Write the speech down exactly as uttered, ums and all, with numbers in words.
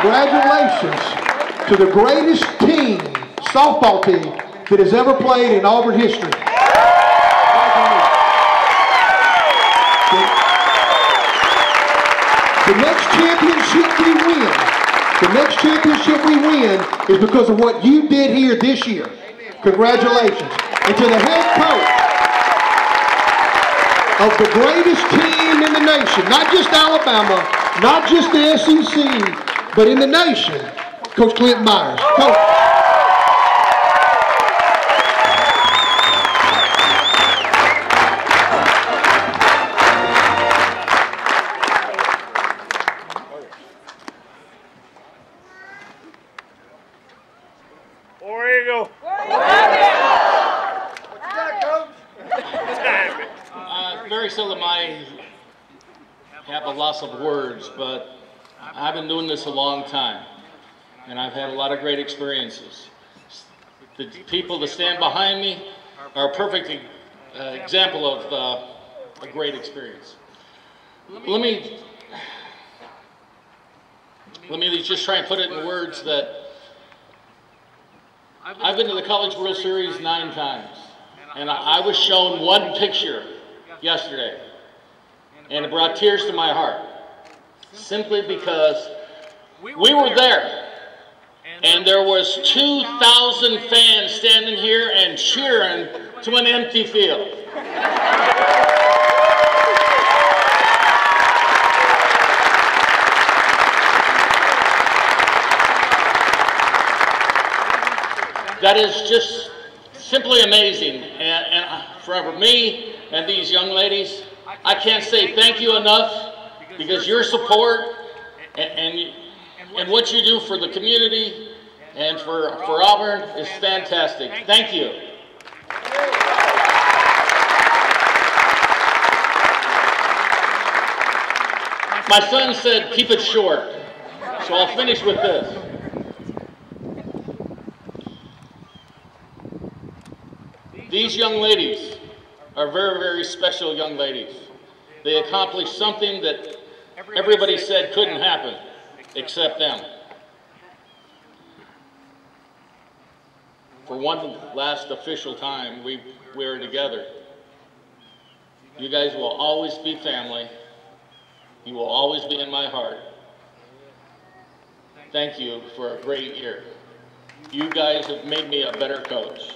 Congratulations to the greatest team, softball team, that has ever played in Auburn history. The next championship we win, the next championship we win is because of what you did here this year. Congratulations. And to the head coach of the greatest team in the nation, not just Alabama, not just the S E C, but in the nation, Coach Clint Myers. Coach. Of words, but I've been doing this a long time and I've had a lot of great experiences. The people that stand behind me are a perfect uh, example of uh, a great experience. Let me let me just try and put it in words that I've been to the College World Series nine times, and I was shown one picture yesterday, and it brought tears to my heart, simply because we were there, and there was two thousand fans standing here and cheering to an empty field. That is just simply amazing, and, and for me and these young ladies, I can't say thank you enough, because your support and, and, and what you do for the community and for, for Auburn is fantastic. Thank you. My son said keep it short, so I'll finish with this. These young ladies are very, very special young ladies. They accomplished something that everybody said couldn't happen except them. For one last official time, we, we were together. You guys will always be family. You will always be in my heart. Thank you for a great year. You guys have made me a better coach.